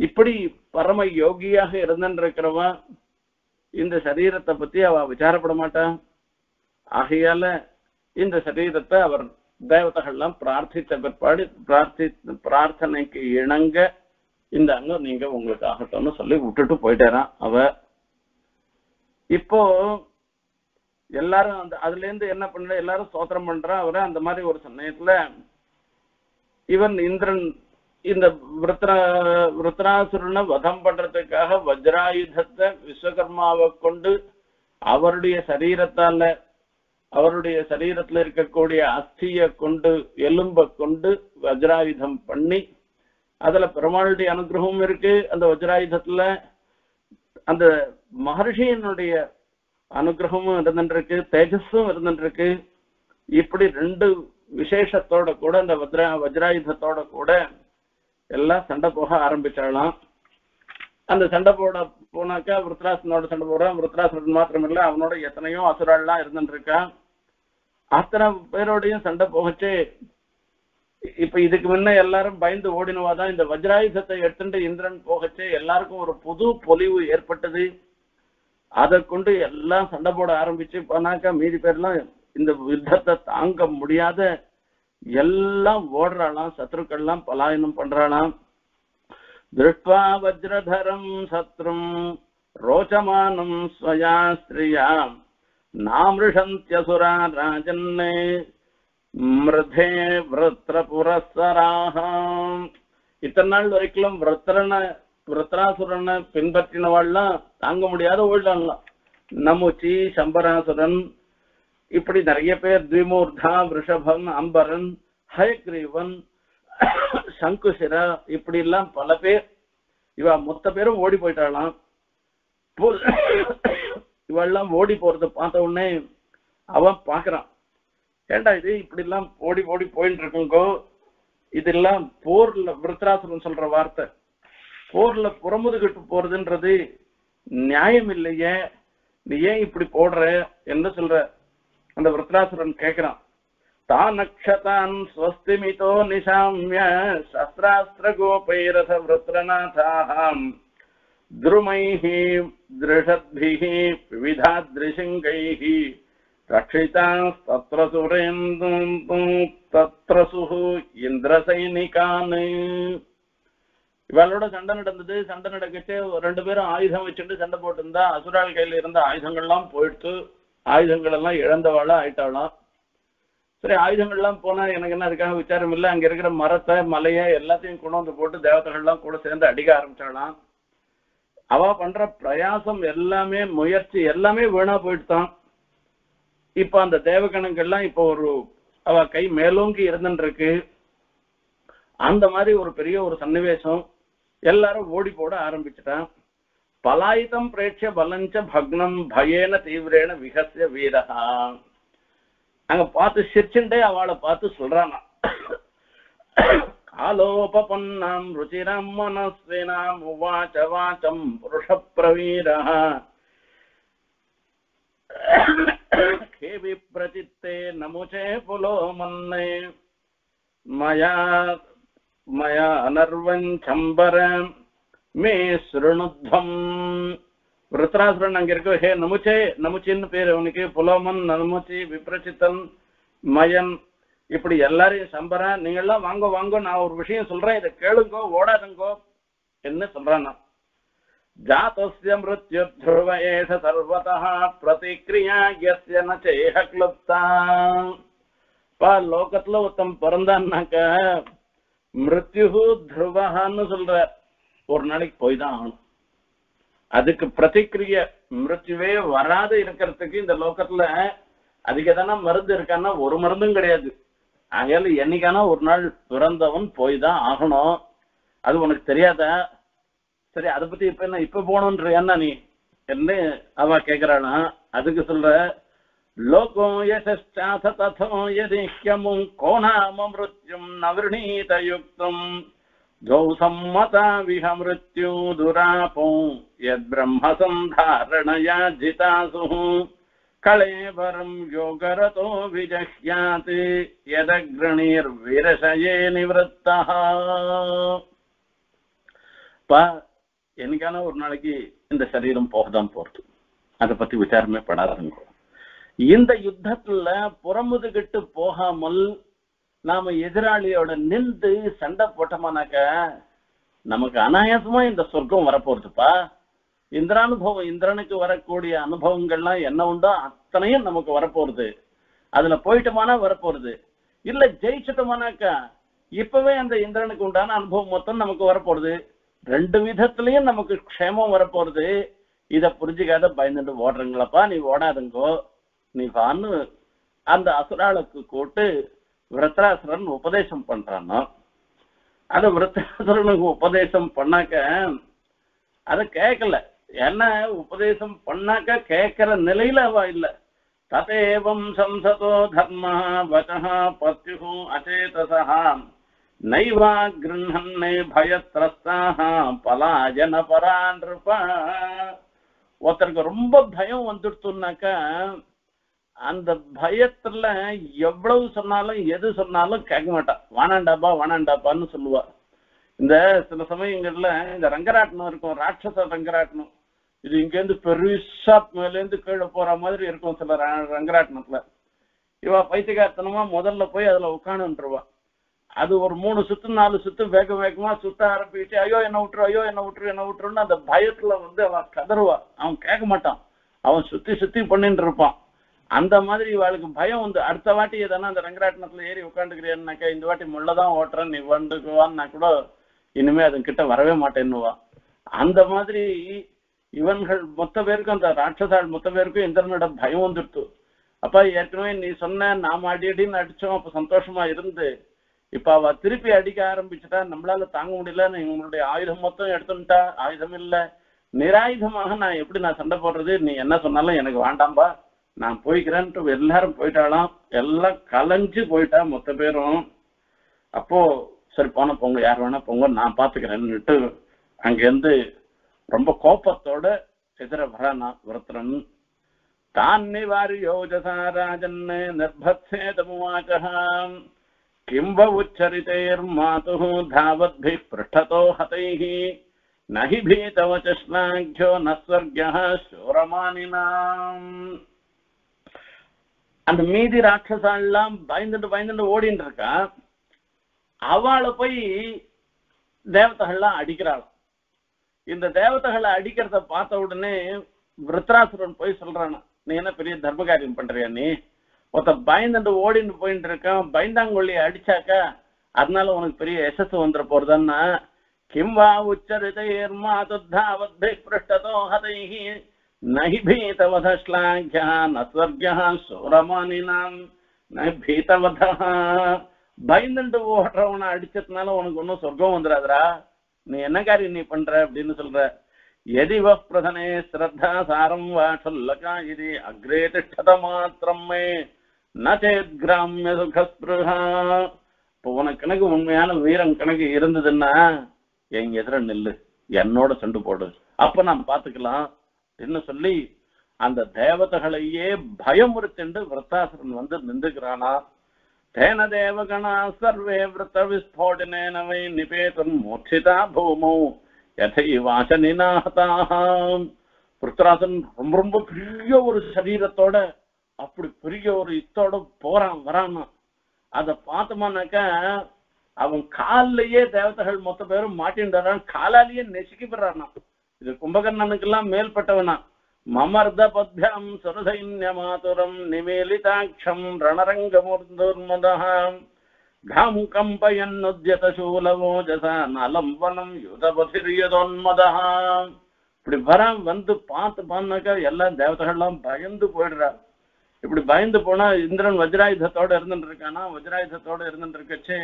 इप्पडी परम योगियाः इरुन्दिरुक्किरवा इंद शरीरत्ते पत्ति अव विचारपड माट्टा आगियाल इंद शरीरत्ते अवर दैवतगळ एल्लाम प्रार्थित्त पिरपाडु प्रार्थनैक्कु इणंग இந்த அங்க நீங்க உங்களுக்கு ஆகட்டோம்னு சொல்லி விட்டுட்டு போயிட்டாராம் அவ. இப்போ எல்லாரும் அந்த அதுல இருந்து என்ன பண்ற எல்லாரும் ஸ்தோத்திரம் பண்றா அவரை. அந்த மாதிரி ஒரு சமயத்துல இவன் இந்திரன் இந்த விருத்ராசுரனை வதம் பண்றதுக்காக வஜ்ராயுதத்தை விஸ்வகர்மாவை கொண்டு அவருடைய சரீரத்தால அவருடைய சரீரத்துல இருக்கக்கூடிய அஸ்தியை கொண்டு எலும்பை கொண்டு வஜ்ராயுதம் பண்ணி அதுல பெருமாளுடைய அனுகிரகம் இருக்கு. அந்த வஜ்ராயுதத்துல அந்த மகர்ஷியினுடைய அனுகிரகமும் இருந்துருக்கு, தேஜஸும் இருந்துருக்கு. இப்படி ரெண்டு விசேஷத்தோட கூட அந்த வஜ்ராயுதத்தோட கூட எல்லாம் சண்டை போக ஆரம்பிச்சாலாம். அந்த சண்டை போட போனாக்கா விருத்ராசனோட சண்டை போடுறான். விருத்ராசன் மாத்திரம் இல்லை, அவனோட எத்தனையோ அசுராள்லாம் இருந்துருக்கா. அத்தனை பேரோடையும் சண்டை போகச்சே. இப்ப இதுக்கு முன்ன எல்லாரும் பயந்து ஓடினவாதான் இந்த வஜ்ராயுதத்தை எடுத்துட்டு இந்திரன் போகச்சே எல்லாருக்கும் ஒரு புது பொலிவு ஏற்பட்டது. அதை கொண்டு எல்லாம் சண்டை போட ஆரம்பிச்சு போனாக்கா மீதி பேர்லாம் இந்த யுத்தத்தை தாங்க முடியாத எல்லாம் ஓடுறாளாம், சத்ருக்கள்லாம் பலாயனம் பண்றாளாம். திருஷ்ட்வா வஜ்ரதரம் சத்ரும் ரோச்சமானம் ஸ்வயா ஸ்திரியா நாமிருஷந்த்யசுரா ராஜன்னே மிருதே விருத்ரபுரஸ்வராக. இத்தனை நாள் வரைக்கும் விருத்ராசுரனை பின்பற்றினவாள்லாம் தாங்க முடியாத ஓடலாம். நமூச்சி, சம்பராசுரன், இப்படி நிறைய பேர், திரிமூர்தா, விருஷபன், அம்பரன், ஹயக்ரீவன், சங்குசிரா, இப்படி எல்லாம் பல பேர். இவ மொத்த பேரும் ஓடி போயிட்டாலாம். இவெல்லாம் ஓடி போறத பார்த்த உடனே அவன் பாக்குறான், ஏண்டா இது இப்படி எல்லாம் ஓடி ஓடி போயிட்டு இருக்குங்கோ. இதெல்லாம் போர்ல விருத்ராசுரன் சொல்ற வார்த்தை. போர்ல புறமுதுகிட்டு போறதுன்றது நியாயம் இல்லையே, நீ ஏன் இப்படி போடுற என்ன சொல்ற அந்த விருத்ராசுரன் கேக்குறான். தானக்ஷதான் ஸ்வஸ்திமிதோ நிசாம்ய சஸ்திராஸ்திர கோபைரத விருத்ரநாதாம் துருமைஹி திருஷத்பிஹி விவிதா திருஷங்கைஹி இந்திரசைனிகான். இவளோட சண்டை நடந்தது. சண்டை நடக்கச்சு ரெண்டு பேரும் ஆயுதம் வச்சுட்டு சண்டை போட்டிருந்தா அசுரால் கையில இருந்த ஆயுதங்கள்லாம் போயிடுத்து. ஆயுதங்கள் எல்லாம் இழந்தவாளா ஆயிட்டாளாம். சரி, ஆயுதங்கள் எல்லாம் போனா எனக்கு என்ன அதுக்காக விசாரம் இல்லை. அங்க இருக்கிற மரத்தை மலையை எல்லாத்தையும் கொண்டு வந்து போட்டு தேவதைகள்லாம் கூட சேர்ந்து அடிக்க ஆரம்பிச்சாலாம். அவ பண்ற பிரயாசம் எல்லாமே, முயற்சி எல்லாமே வீணா போயிட்டுதான். இப்ப அந்த தேவகணங்கள்லாம் இப்போ ஒரு அவ கை மேலோங்கி இருந்துருக்கு. அந்த மாதிரி ஒரு பெரிய ஒரு சன்னிவேசம். எல்லாரும் ஓடி போட ஆரம்பிச்சுட்டான். பலாயுதம் பிரேட்ச பலஞ்ச பக்னம் பயேன தீவிரேன விகசிய வீரஹா. அங்க பார்த்து சிரிச்சுட்டே அவளை பார்த்து சொல்றானா, காலோபபன்னாம் ருச்சிரம் மனஸ்வினாம் உவாச வாசம் புருஷ பிரவீரஹா பிரச்சித்தே நமுச்சே புலோ மன்னை மயா மயா அனர்வஞ்சம்பர மே ஸ்ருணுத்வம். விருத்ராசுரன் அங்க இருக்கு. ஹே நமுச்சே, நமுச்சின்னு பேரு அவனுக்கு, புலோமன், நமுச்சி, விப்ரச்சித்தன், மயன், இப்படி எல்லாரையும் சம்பர நீங்க எல்லாம் வாங்க வாங்க, நான் ஒரு விஷயம் சொல்றேன், இதை கேளுங்கோ, ஓடாதுங்கோ என்ன சொல்றான். நான் ஜாதஸ்ய மிருத்யு த்ருவ ஏஷ சர்வதஹ பிரதிக்ரியா யஸ்ய ந சேஹ க்ளுப்தா. பா லோகத்துல ஒருத்தன் பிறந்தான்னாக்க மிருத்யு த்ருவஹான்னு சொல்ற, ஒரு நாளைக்கு போய் தான் ஆகணும். அதுக்கு பிரதிக்ரிய மிருத்யுவே வராது இருக்கிறதுக்கு இந்த லோகத்துல அதுக்கு எதனா மருந்து இருக்கான்னா ஒரு மருந்தும் கிடையாது. ஆகையால என்னைக்கான ஒரு நாள் பிறந்தவன் போய் தான் ஆகணும். அது உனக்கு தெரியாத, சரி அதை பத்தி இப்ப என்ன இப்ப போகணுன்ற, என்ன நீ मृत्यु दुरापो यद्ब्रह्म संधारणया जितासु कलेवरं योगरतो विजह्याति यदग्रणीर्विरशये निवृत्तः और ना शरीर पति विचारमें पड़ा युद्ध पुराम नाम एदिरालियोड ना नमक अनायासमा स्वर्ग वरपोपा इंद्रानुभव इंद्रनुक्कु वरकूड अनुभवो अतन नमक वरपोद अटमान वरपोद इला जयिच्चिटोम्नाक्का इप्पवे अंद इंद्रनुक्कु उंडान अनुभव मोत्तम नमक वरपोद ரெண்டு விதத்திலயும் நமக்கு க்ஷேமம் வர போறது. இத புரிஞ்சிக்காத பயந்துட்டு ஓடுறங்களப்பா, நீ ஓடாதங்கோ, நீ வான்னு அந்த அசுராளுக்கு கூட்டு விருத்ராசுரன் உபதேசம் பண்றானோ. அது விருத்ராசுரனுக்கு உபதேசம் பண்ணாக்க அத கேட்கல. என்ன உபதேசம் பண்ணாக்க கேட்கிற நிலையில அவ இல்ல. ததேவம் சம்சதோ தர்மா வதஹ பத்யுஹு அசேதசஹா नैवा गृह्णन्ने भयत्रस्ताः पलायन परानृप ஒருத்தருக்கு ரொம்ப பயம் வந்துடுதுன்னாக்கா அந்த பயத்துல எவ்வளவு சொன்னாலும் எது சொன்னாலும் கேட்க மாட்டா. வாணாண்டாப்பா வாணாண்டாப்பான்னு சொல்லுவா. இந்த சில சமயங்கள்ல இந்த ரங்கராட்டனம் இருக்கும், ராட்சச ரங்கராட்டனம். இது இங்கேருந்து பெருசா மேலேருந்து கீழே போற மாதிரி இருக்கும் சில ரங்கராட்டனத்துல. இவ பைத்தியக்காரத்தனமா முதல்ல போய் அதுல உட்காந்துருவா. அது ஒரு மூணு சுத்து நாலு சுத்து வேக வேகமா சுத்த ஆரம்பிச்சு ஐயோ என்ன விட்டுரு, ஐயோ என்ன விட்டுரு, என்ன விட்டுருன்னு அந்த பயத்துல அவன் கதறுவா. அவன் கேட்க மாட்டான், அவன் சுத்தி சுத்தி பண்ணிட்டு இருப்பான். அந்த மாதிரி இவளுக்கு பயம் வந்து அடுத்த வாட்டி எதனா அந்த ரங்கராட்டனத்துல ஏறி உட்காந்துக்கிறியான்னாக்கா இந்த வாட்டி முள்ளதான் ஓட்டுறேன் நீ வந்துக்குவான்னா கூட இனிமே அது கிட்ட வரவே மாட்டேன்னுவா. அந்த மாதிரி இவன்கள் மொத்த பேருக்கும் அந்த ராட்சசால் மொத்த பேருக்கும் இந்திரனோட பயம் வந்துடுத்து. அப்ப ஏற்கனவே நீ சொன்ன நாம அடின்னு அடிச்சோம், அப்ப சந்தோஷமா இருந்து இப்ப அவ திருப்பி அடிக்க ஆரம்பிச்சுட்டா நம்மளால தாங்க முடியலன்னு இவங்களுடைய ஆயுதம் மொத்தம் எடுத்துட்டா. ஆயுதம் இல்ல, நிராயுதமாக நான் எப்படி நான் சண்டை போடுறது, நீ என்ன சொன்னாலும் எனக்கு வேண்டாம்பா நான் போய்க்கிறேன்ட்டு எல்லாரும் போயிட்டாலாம். எல்லாம் கலைஞ்சு போயிட்டா மொத்த பேரும். அப்போ சரி போன போங்க, யார் வேணா போங்க, நான் பாத்துக்கிறேன்னுட்டு அங்கேருந்து ரொம்ப கோபத்தோட எதிர வரானா விருத்ரன். தான் நிவாரியோஜசா ராஜன் நிர்பத்சேதமுவாச்சஹாம் किंब उच्चरितेर्मातुः धावद्भिः पृष्ठतो हतैः नहि भीतवचश्लाघ्यो न स्वर्गः शूरमानिनां அந்த மீதி ராட்சசாலாம் பயந்துட்டு பயந்துட்டு ஓடிட்டு இருக்கா. அவளை போய் தேவதைகள்லாம் அடிக்கிறாள். இந்த தேவதைகளை அடிக்கிறத பார்த்த உடனே விருத்ராசுரன் போய் சொல்றானா, நீ என்ன பெரிய தர்ம காரியம் பண்றியா, நீ ஒருத்த பயந்துட்டு ஓடிட்டு போயிட்டு இருக்கான், பயந்தாங்கொல்லிய அடிச்சாக்கா அதனால உனக்கு பெரிய எசஸ் வந்துட போறதுன்னா. கிம்பா உச்சரிதேர்மாதா பயந்துட்டு ஓடுறவனை அடிச்சதுனால உனக்கு ஒன்னும் சொர்க்கம் வந்துடாதரா, நீ என்ன காரியம் நீ பண்ற அப்படின்னு சொல்ற. यदिव प्रधने श्रद्धा सारं वा क्षुल्लका यदि अग्रे तिष्ठत मात्रं मे न चेत् ग्राम्य सुखस्पृहा. இப்போ உனக்கு எனக்கு உண்மையான வீரம் கணக்கு இருந்ததுன்னா என் எதிர நில்லு, என்னோட சண்டை போடு, அப்ப நான் பாத்துக்கலாம் அப்படின்னு சொல்லி அந்த தேவதைகளையே பயமுறுத்திண்டு விருத்தாசுரன் வந்து நின்றுக்கிறானா. தேன தேவகணா சர்வே விருத்த விஸ்போடனேன வை நிபேதம் மூர்ச்சிதா பூமௌ விருத்ராசன் ரொம்ப ரொம்ப பெரிய ஒரு சரீரத்தோட அப்படி பெரிய ஒரு இத்தோட போறான் வரான். அத பார்த்தோம்னாக்க அவன் காலிலேயே தேவதைகள் மொத்த பேரும் மாட்டின்றான், காலாலேயே நெசுக்கி போறான். இது கும்பகர்ணனுக்கு எல்லாம் மேல்பட்டவனா. மமர்த பத்யம் சுரசைன்ய மாதுரம் நிவேலிதாட்சம் ரணரங்கமுர்துர்மதாம் நலம்பனம் யுதபதிரியதோன்மதா. இப்படி வர வந்து பார்த்து பான்னாக்கா எல்லாம் தேவதைகள்லாம் பயந்து போயிடுறா. இப்படி பயந்து போனா இந்திரன் வஜ்ராயுதத்தோட இருந்துட்டு இருக்கானா. வஜ்ராயுதத்தோட இருந்துட்டு இருக்கச்சே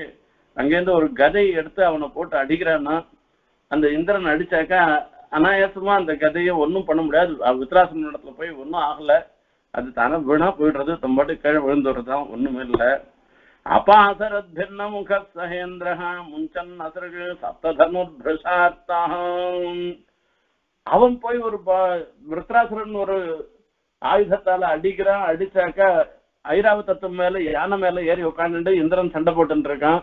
அங்கேருந்து ஒரு கதை எடுத்து அவனை போட்டு அடிக்கிறானா. அந்த இந்திரன் அடிச்சாக்கா அனாயசமா அந்த கதையை ஒன்றும் பண்ண முடியாது. விருத்ராசன் இடத்துல போய் ஒன்றும் ஆகலை, அது தானே வீணா போயிடுறது, தம்பாட்டு கீழே விழுந்துடுறது தான், ஒன்றுமே இல்லை. அபாசரத் பின்ன முக சகேந்திரஹா முஞ்சன் அசர்கள் சப்ததனுர்பிரசார்த்தம். அவன் போய் ஒரு விருத்ராசுரன் ஒரு ஆயுதத்தால அடிக்கிறான், அடிச்சாக்கா ஐராவதத்தம் மேல யானை மேல ஏறி உட்காந்துட்டு இந்திரன் சண்டை போட்டு இருக்கான்.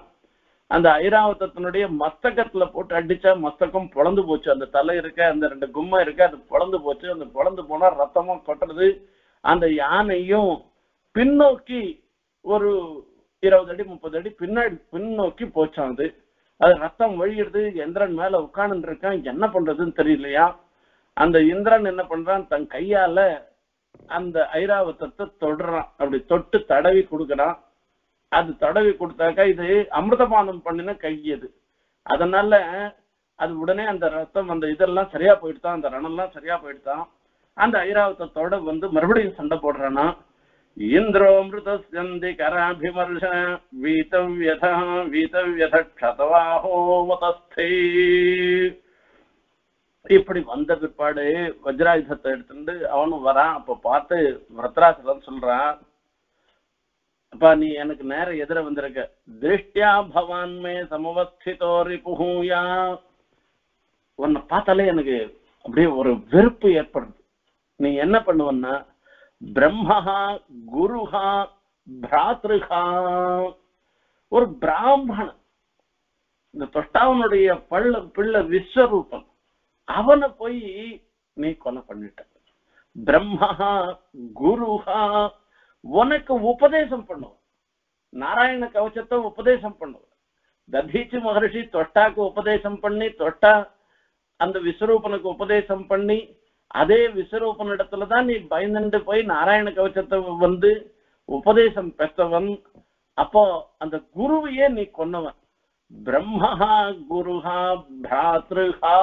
அந்த ஐராவதத்தினுடைய மஸ்தகத்துல போட்டு அடிச்சா மஸ்தகம் பொழந்து போச்சு, அந்த தலை இருக்க அந்த ரெண்டு கும்மை இருக்க அது பொழந்து போச்சு. அந்த பொழந்து போனா ரத்தமா கொட்டுறது, அந்த யானையும் பின்னோக்கி ஒரு 20 அடி 30 அடி பின்னாடி பின்னோக்கி போச்சாது, அது ரத்தம் வழியிடுது. இந்திரன் மேல உட்கார்ந்து இருக்கான், என்ன பண்றதுன்னு தெரியலையா. அந்த இந்திரன் என்ன பண்றான், தன் கையால அந்த ஐராவதத்தை தொடுறான், அப்படி தொட்டு தடவி கொடுக்குறான். அது தடவி கொடுத்தாக்கா இது அமிர்தபானம் பண்ணின கையது, அதனால அது உடனே அந்த ரத்தம் அந்த இதெல்லாம் சரியா போயிடுதான், அந்த ரணம்லாம் சரியா போயிடுதான். அந்த ஐராவதத்தோட வந்து மறுபடியும் சண்டை போடுறானா, இந்திரோமிருதந்தி கராபிமர்ஷ வீதவ்யதவாஹோவதஸ்தே. இப்படி வந்த பிற்பாடு வஜ்ராயுதத்தை எடுத்துட்டு அவனும் வரான். அப்ப பார்த்து விருத்ராசுரன் சொல்றான், அப்பா நீ எனக்கு நேரம் எதிர வந்திருக்க. திருஷ்டியா பவான்மே சமவஸ்திதோரி புகூயா. உன்னை பார்த்தாலே எனக்கு அப்படியே ஒரு வெறுப்பு ஏற்படுது. நீ என்ன பண்ணுவன்னா, பிரம்மஹா குருஹா பிராத்ருஹா, ஒரு பிராமணன், இந்த தொஷ்டாவனுடைய பள்ள பிள்ளை விஸ்வரூபன், அவனை போய் நீ கொலை பண்ணிட்ட. பிரம்மஹா குருஹா, உனக்கு உபதேசம் பண்ணுவ, நாராயண கவசத்தை உபதேசம் பண்ணுவ. ததீச்சி மகர்ஷி தொஷ்டாக்கு உபதேசம் பண்ணி, தொஷ்டா அந்த விஸ்வரூபனுக்கு உபதேசம் பண்ணி, அதே விஸ்வரூபன் இடத்துலதான் நீ பயந்துட்டு போய் நாராயண கவசத்தை வந்து உபதேசம் பெற்றவன். அப்போ அந்த குருவையே நீ கொன்னவன். பிரம்மஹா குருஹா பிராத்ருஹா,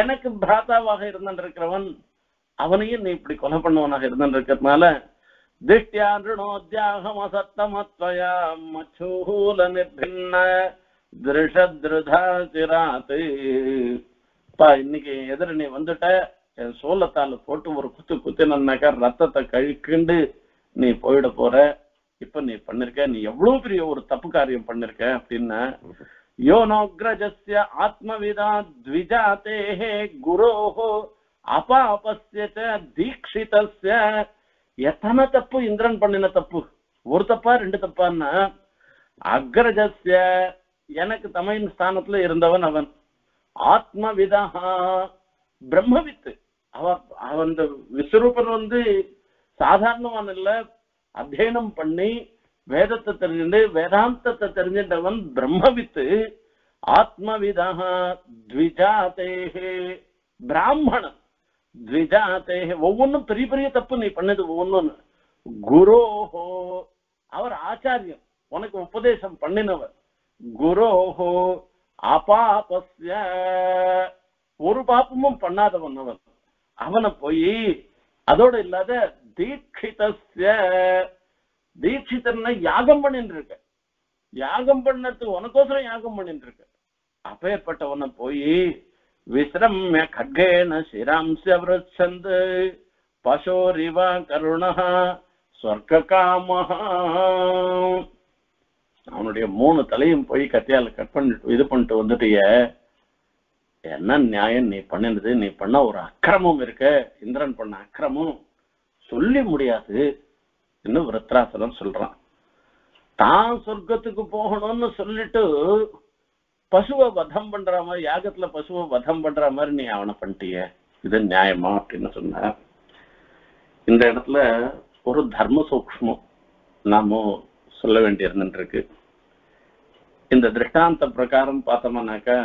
எனக்கு பிராத்தாவாக இருந்திருக்கிறவன் அவனையும் நீ இப்படி கொலை பண்ணவனாக இருந்திருக்கிறதுனால திஷ்டியா ருணோத்யாகம் அசத்தமத்வயா மச்சூல நிர்பின்ன திருஷத்ருதா சிராத்து. இன்னைக்கு எதிர நீ வந்துட்ட, என் சோளத்தால போட்டு ஒரு குத்து குத்தினாக்கா ரத்தத்தை கழிக்கிண்டு நீ போயிட போற. இப்ப நீ பண்ணிருக்க, நீ எவ்வளவு பெரிய ஒரு தப்பு காரியம் பண்ணிருக்க அப்படின்னா, யோனோக்ரஜஸ்ய ஆத்மவிதா த்விஜாதேஹே குரோஹோ அபாபஸ்ய ச தீக்ஷிதஸ்ய. எத்தனை தப்பு இந்திரன் பண்ணின தப்பு, ஒரு தப்பா ரெண்டு தப்பான்னா, அக்ரஜஸ்ய எனக்கு தமையின் ஸ்தானத்துல இருந்தவன் அவன், ஆத்மவிதா பிரம்மவித்து அவன் விஸ்வரூபன் வந்து சாதாரணவன் இல்ல, அத்தியனம் பண்ணி வேதத்தை தெரிஞ்சுட்டு வேதாந்தத்தை தெரிஞ்சின்றவன் பிரம்மவித்து. ஆத்மவிதா த்விஜாதேஹே பிராமணன், த்விஜாதேஹே ஒவ்வொன்றும் பெரிய பெரிய தப்பு நீ பண்ணது ஒவ்வொன்னு. குரோஹோ அவர் ஆச்சாரியன், உனக்கு உபதேசம் பண்ணினவர். குரோஹோ அபாபஸ்ய ஒரு பாப்பமும் பண்ணாதவன் அவன், அவனை போய் அதோட இல்லாத தீட்சிதஸ்ய தீட்சிதன்னா யாகம் பண்ணிட்டு இருக்க, யாகம் பண்ணது உனக்கோசரம் யாகம் பண்ணிட்டு இருக்க, அப்பேற்பட்டவனை போய் விசிரம்ய கட்கேன சிராம்ஸ்ய விருச்சந்து பசோரிவ கருணஹ ஸ்வர்க காமஹ. அவனுடைய 3 தலையும் போய் கத்தியால கட் பண்ணிட்டு இது பண்ணிட்டு வந்துட்டிய, என்ன நியாயம் நீ பண்ணினது, நீ பண்ண ஒரு அக்கிரமம் இருக்க, இந்திரன் பண்ண அக்கிரமம் சொல்லி முடியாது. இன்னும் விருத்ராசுரன் சொல்றான், தான் சொர்க்கத்துக்கு போகணும்னு சொல்லிட்டு பசுவை வதம் பண்ற மாதிரி, யாகத்துல பசுவை வதம் பண்ற மாதிரி நீ அவனை பண்ணிட்டிய, இது நியாயமா அப்படின்னு சொன்ன. இந்த இடத்துல ஒரு தர்ம சூக்ஷ்மம் நாம சொல்ல வேண்டியிருக்கு. இந்த திருஷ்டாந்த பிரகாரம் பார்த்தோம்னாக்கா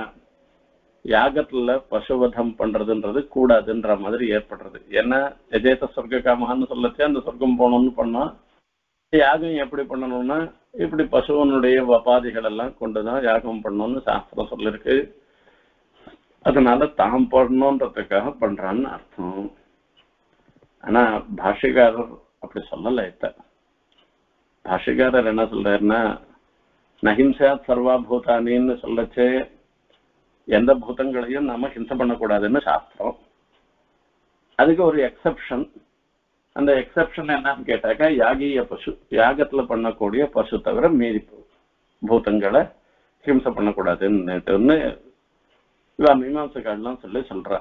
யாகத்துல பசுவதம் பண்றதுன்றது கூடாதுன்ற மாதிரி ஏற்படுறது. ஏன்னா எஜேத சொர்க்க காமகான்னு சொல்லச்சு, அந்த சொர்க்கம் போகணும்னு பண்ணா யாகம் எப்படி பண்ணணும்னா இப்படி பசுவனுடைய உபாதிகள் எல்லாம் கொண்டுதான் யாகம் பண்ணணும்னு சாஸ்திரம் சொல்லிருக்கு. அதனால தாம் பண்ணணுன்றதுக்காக பண்றான்னு அர்த்தம். ஆனா பாஷிகாரர் அப்படி சொல்லலை. பாஷிகாரர் என்ன சொல்றாருன்னா, நஹிம்சா சர்வாபூதானின்னு சொல்லச்சே, எந்த பூதங்களையும் நாம ஹிம்சை பண்ணக்கூடாதுன்னு சாஸ்திரம். அதுக்கு ஒரு எக்ஸப்ஷன். அந்த எக்ஸப்ஷன் என்னன்னு கேட்டாக்கா, யாகிய பசு, யாகத்துல பண்ணக்கூடிய பசு தவிர மீதி பூதங்களை ஹிம்சை பண்ணக்கூடாதுன்னு இவ மீமாம்சைகள்லாம் சொல்லி சொல்றா.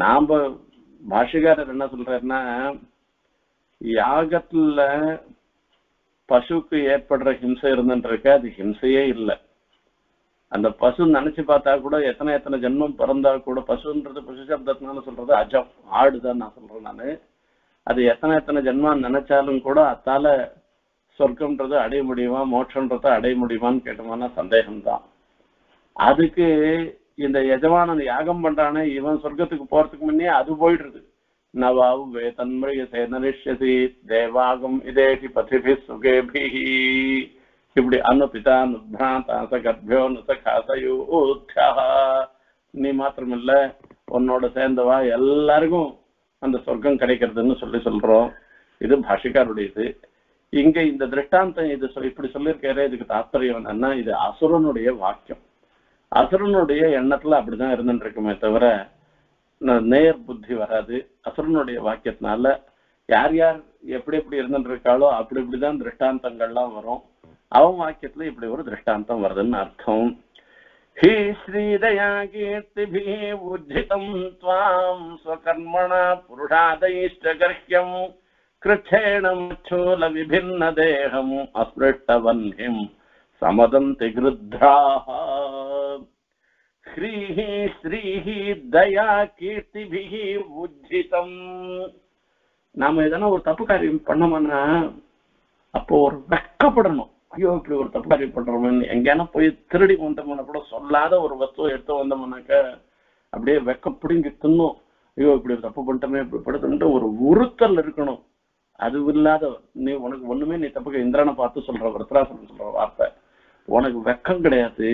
நாம பாஷிகாரர் என்ன சொல்றாருன்னா, யாகத்துல பசுக்கு ஏற்படுற ஹிம்சை இருந்துருக்க, அது ஹிம்சையே இல்லை. அந்த பசு நினைச்சு பார்த்தா கூட எத்தனை எத்தனை ஜென்மம் பிறந்தா கூட, பசுன்றது பசு சப்தத்தினால சொல்றது அஜம் ஆடுதான் நான் சொல்றேன் நானு, அது எத்தனை எத்தனை ஜென்மம் நினைச்சாலும் கூட அத்தால சொர்க்கம்ன்றது அடைய முடியுமா, மோட்சம்ன்றத அடைய முடியுமான்னு கேட்டோம்னா சந்தேகம்தான். அதுக்கு இந்த எஜமானன் யாகம் பண்றானே இவன் சொர்க்கத்துக்கு போறதுக்கு முன்னே அது போயிடுறது. நவாவு வேதன்மயசே நரிஷ்யசி தேவாகம் இதேகி பதிபி சுகேபி இப்படி அனுபிதா நுப்ராந்தா சகர்பியோ நசகாசயூத்யா, நீ மாத்திரமில்ல உன்னோட சேர்ந்தவா எல்லாருக்கும் அந்த சொர்க்கம் கிடைக்கிறதுன்னு சொல்லி சொல்றோம். இது பாஷிகாருடையது. இங்க இந்த திருஷ்டாந்தம் இது இப்படி சொல்லியிருக்காரு. இதுக்கு தாத்பரியம் என்னன்னா, இது அசுரனுடைய வாக்கியம், அசுரனுடைய எண்ணத்துல அப்படிதான் இருந்துட்டு இருக்குமே தவிர நேர் புத்தி வராது. அசுரனுடைய வாக்கியத்தினால யார் யார் எப்படி எப்படி இருந்துட்டு இருக்காளோ அப்படி இப்படிதான் திருஷ்டாந்தங்கள்லாம் வரும். அவன் வாக்கியத்துல இப்படி ஒரு திருஷ்டாந்தம் வருதுன்னு அர்த்தம். ஹி ஸ்ரீதயா கீர்த்திபி உஜ்ஜிதம் த்வாம் ஸ்வகர்மணா புருஷாதைஷ்டகர்ஹ்யம் கிருச்சேணம் சூல விபின்ன தேகம் அஸ்பிருஷ்டவன்ஹிம் சமதந்தி கிருத்ராஹ. ஸ்ரீஹி ஸ்ரீஹி தயா கீர்த்திபி உஜ்ஜிதம். நாம எதனா ஒரு தப்பு காரியம் பண்ணோம்னா அப்போ ஒரு வெட்கப்படணும், ஐயோ இப்படி ஒரு தப்பு காரியம் பண்றோம்னு. எங்கேனா போய் திருடி வந்தோம்னா கூட சொல்லாத ஒரு வஸ்துவை எடுத்து வந்தோம்னாக்க அப்படியே வெட்கப்பிடிங்கி தின்னும், ஐயோ இப்படி ஒரு தப்பு பண்ணிட்டோமே இப்படி படுத்துட்டு ஒரு உறுத்தல் இருக்கணும். அது இல்லாத நீ உனக்கு ஒண்ணுமே, நீ தப்புக்கு இந்திரனை பார்த்து சொல்ற விருத்ராசன் சொல்ற வார்த்தை, உனக்கு வெக்கம் கிடையாது,